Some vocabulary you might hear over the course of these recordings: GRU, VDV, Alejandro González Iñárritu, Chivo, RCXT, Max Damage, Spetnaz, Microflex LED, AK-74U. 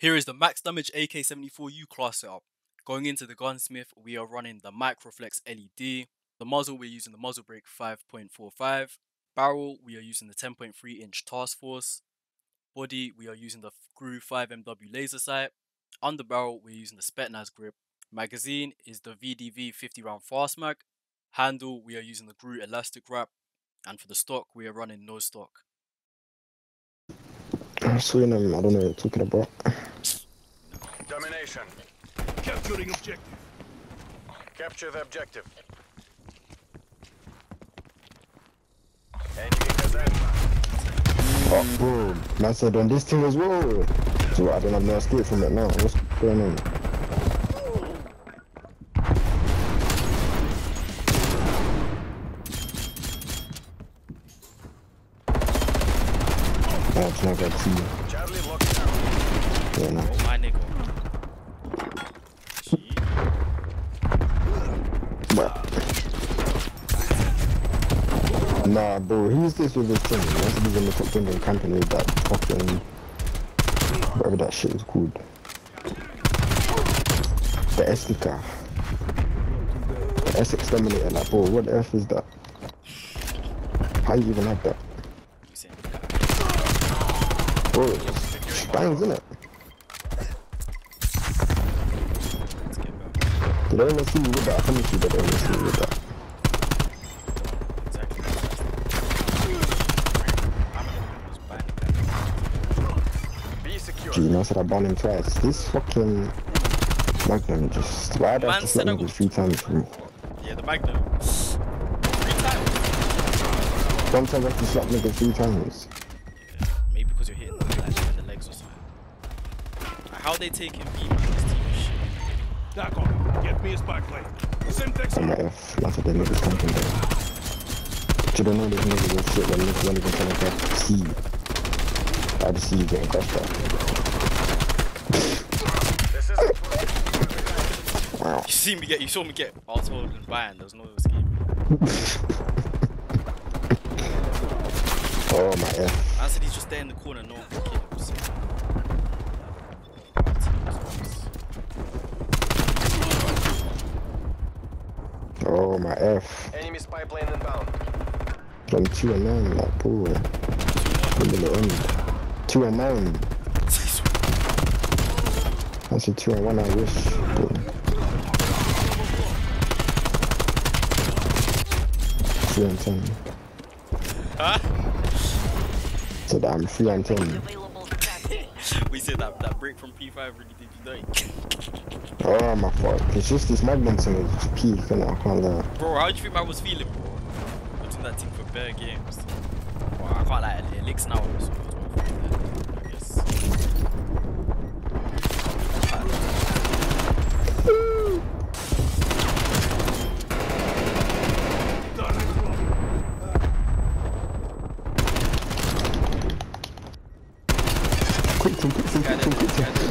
Here is the Max Damage AK-74U class setup. Going into the gunsmith, we are running the Microflex LED. The muzzle, we're using the muzzle brake 5.45. Barrel, we are using the 10.3 inch task force. Body, we are using the GRU 5MW laser sight. On the barrel, we're using the Spetnaz grip. Magazine is the VDV 50 round fast mag. Handle, we are using the GRU elastic wrap. And for the stock, we are running no stock. I'm seeing him, I don't know what you're talking about. Domination. Capturing objective. Capture the objective. Oh, bro. Man said on this thing as well. So I don't have no escape from it now. What's going on? Oh, it's not that easy. Charlie locked down. Yeah, nice. My nigga. Nah, bro, who is this with this thing? He must be in the top Indian company with that fucking... whatever that shit is called. The SDK. The SX Terminator, like, bro, what the F is that? How you even have that? Bro, it's bangs, innit? They don't even see you with that. I promise you, they don't even see you with that. I said I banned him twice. This fucking Magnum just... why did I have to him 3 times? Yeah, the Magnum. 3 times? Sometimes I have to slap nigga 3 times. Yeah, maybe because you're hitting the legs or something. How they take him beam on this team is shit. Dagon, get me his backlight. Syntax. I'm like, that's what they niggas come from there. You don't know these niggas will shit when niggas don't even tell them to see. I just see you getting crushed out. You saw me get arseholed and banned. There's no escape. Oh my god. I said he's just there in the corner, no one can kill him. Oh my F. Enemy spy plane inbound. I'm 2-9, like poor. I'm in the end. 2-9. I said 2-1, I wish. Bro. 3 and 10. Huh? So that I'm 3 and 10. We said that break from P5 really did you like. Oh my fuck! It's just this Magnum thing is just peak, and I can't lie. Bro, how do you think I was feeling, bro? Watching that team for bare games. Bro, I can't lie. It licks now. So I guess.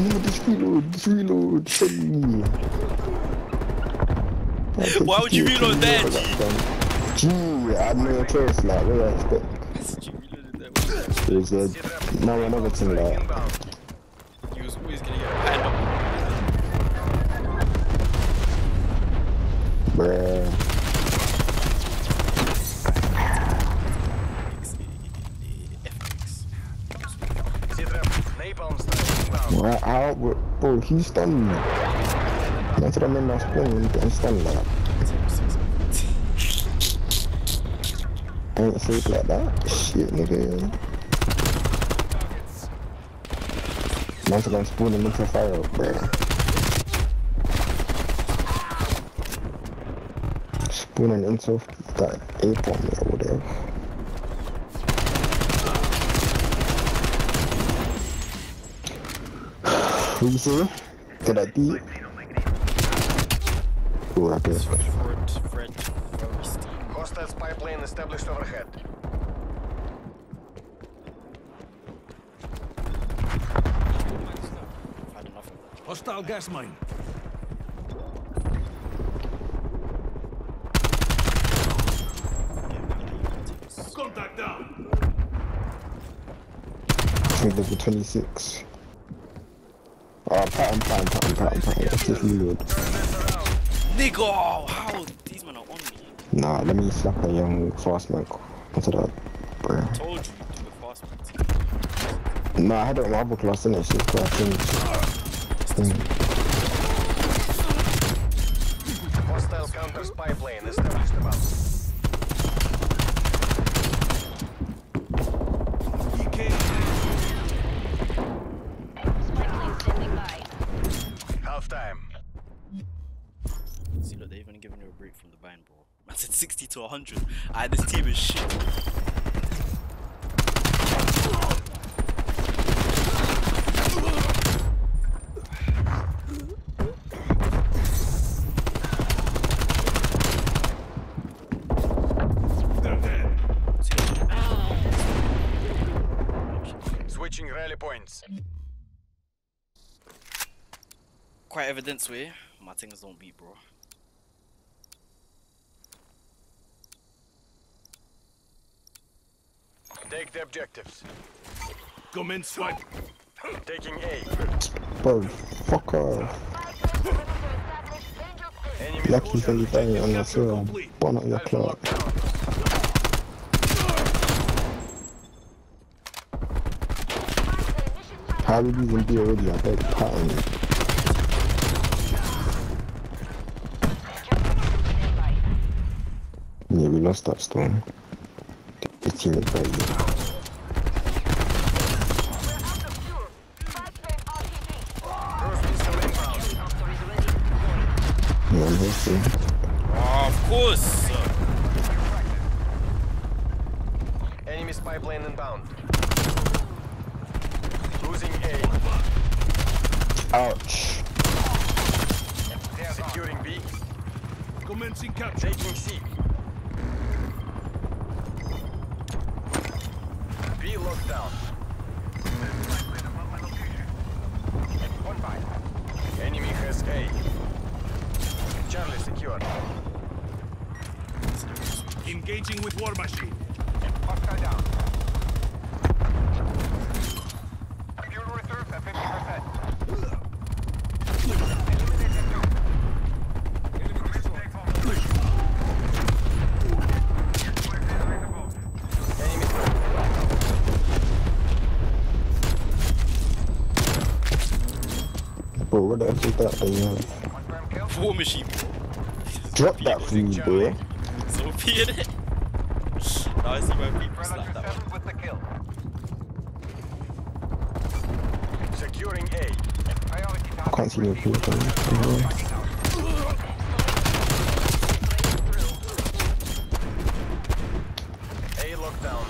No, just reload, send me. Why would you reload there, G? G, I had no choice, like, what do I expect? There's now another thing, like. He was always gonna get a bad one. Bruh. Wow, bro, he's stunning me. That's what I meant by spawning, I'm stunning like that. I ain't safe like that. Shit, nigga. That's what I'm spawning into fire, bro. Spawning into that apron or whatever. What you say? Did I beat? Oh, I guess. Hostile spy plane established overhead. Hostile gas mine. Contact down. I think there's a 26. Fine. This is really good. Nigga, how these men are on me? Nah, let me slap a young fast man into that. Bro. I told you to do a fast man. Nah, I had a marble class in it, so it's class in it. Hostile counter spy plane established above. From the bind, bro. I said 60 to 100. Alright, this team is shit. Switching rally points. Quite evident way, my things don't beat, bro. Take the objectives. Come in, swipe. Taking A. Bro, fuck off. Lucky for you, Danny, on your cell. Burn up your clock. How did you even be already? I bet you're patting me. Yeah, we lost that storm. Team is very good. Of course. Enemy spy plane inbound. Losing A. Ouch. Securing B. Commencing capture. Taking C. Down. One by. Enemy has A. Charlie secure. Engaging with war machine. Hostile down. Fuel reserves at 50%. What the F is that thing you have? War machine. Drop that for you, boy. So be in it. Now I see my people slap that one. Securing A. I can't see no people coming. A lockdown.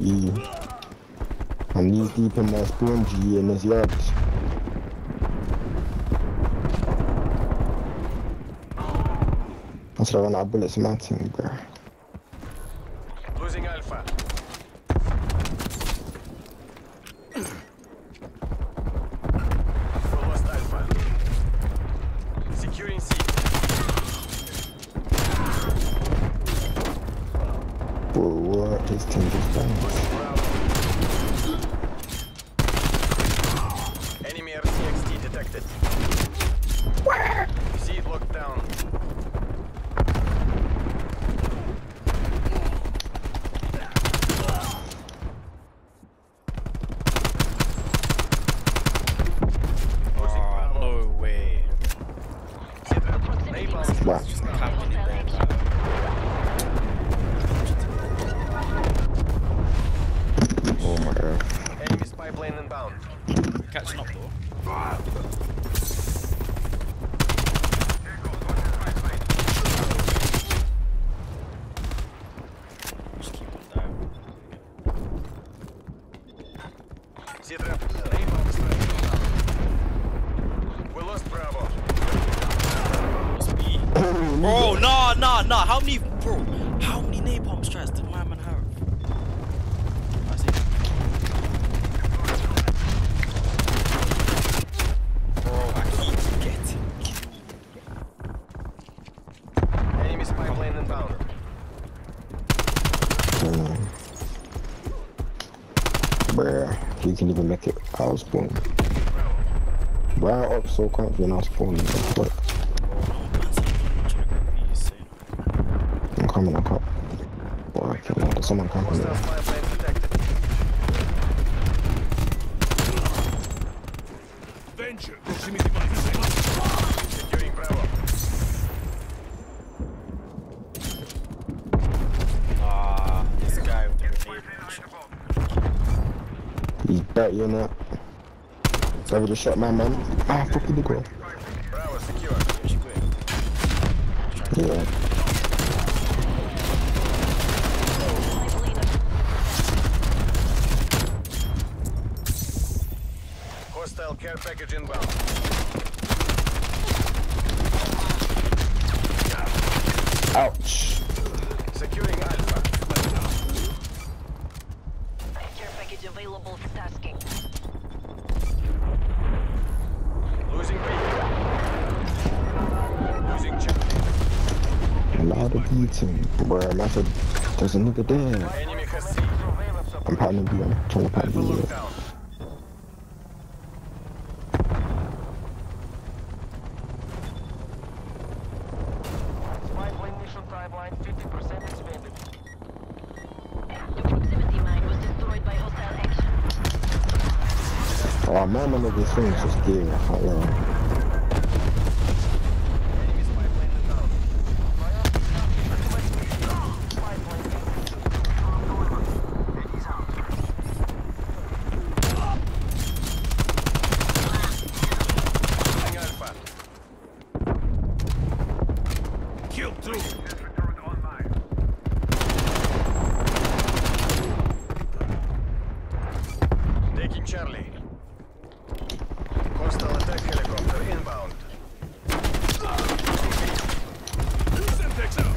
E. I'm knee deep in my spawn G in his labs. I'm still running out of bullets in my team, bro. Losing Alpha. We lost Alpha. Securing C. Bro, what? This team just done. Enemy RCXT detected. Where? See it locked down. Strike lane inbound. Catch knock door. Just keep them down. We lost Bravo. Bro, nah. How many, bro? How many napalm strikes did my man have? You can even make it. I was spawning. Brown up so confident I was spawning. What the fuck? I'm coming up. Boy, I can't remember. Someone come on me. Venture. Securing Bravo. Ah, this guy with the grenade. He's back, you're not. So I would have shot my man. Ah, fuck you, the girl. Bravo, secure. Yeah. Hostile care package inbound. Ouch. Securing Alpha. Available for tasking. Losing B. Losing check. A lot of eating. Bruh, massive. There's another there. Enemy has C. I'm patting B. I'm trying to pat B. Pipeline mission timeline 50% expanded. Oh, I'm not gonna be swinging so scary. I can't lie. Kill through. Charlie. Coastal attack helicopter inbound. Syntax out.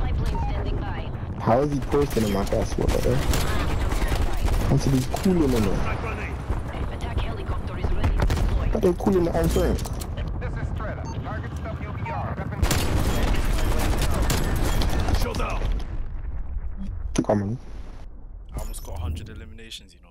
My plane standing by. How is he posting in my fast water? I'm to be cool in there. Attack helicopter is ready to deploy. But they're cool in the outside. I almost got 100 eliminations, you know.